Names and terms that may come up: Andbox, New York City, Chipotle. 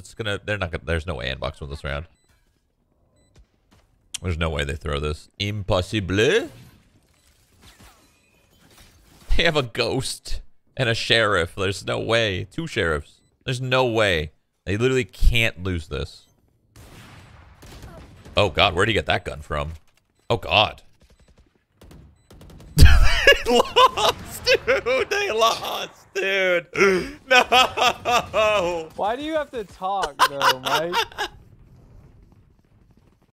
It's gonna. They're not gonna. There's no way Andbox wins this round. There's no way they throw this. Impossible. They have a ghost and a sheriff. There's no way. Two sheriffs. There's no way. They literally can't lose this. Oh God, where'd he get that gun from? Oh God. They lost, dude. They lost, dude. No. Why do you have to talk though, Mike?